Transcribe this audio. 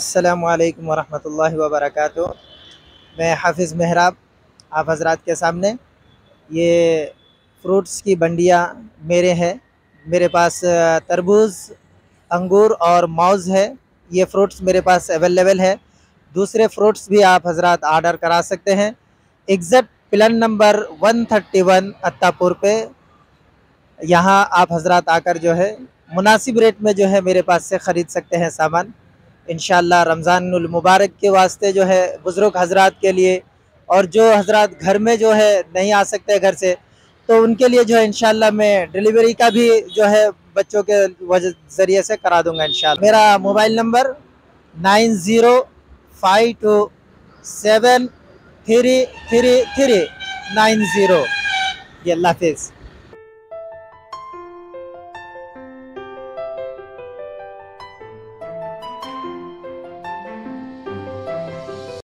अस्सलामुअलैकुम वरहमतुल्लाहि वबरकातुहू। मैं हाफिज़ मेहराब आप हजरात के सामने ये फ्रूट्स की बंडियाँ मेरे हैं। मेरे पास तरबूज़, अंगूर और मौज़ है। ये फ्रूट्स मेरे पास अवेलेबल है। दूसरे फ्रूट्स भी आप हजरात आर्डर करा सकते हैं। एग्जैक्ट प्लान नंबर 131 अत्तापुर पे यहाँ आप हजरात आकर जो है मुनासिब रेट में जो है मेरे पास से ख़रीद सकते हैं सामान। इंशाल्लाह रमज़ानुल मुबारक के वास्ते जो है बुज़ुर्ग हजरात के लिए और जो हजरात घर में जो है नहीं आ सकते घर से, तो उनके लिए जो है इंशाल्लाह मैं डिलीवरी का भी जो है बच्चों के ज़रिए से करा दूँगा इंशाल्लाह। मेरा मोबाइल नंबर 9052733393 90। ये अल्लाह हाफिज़।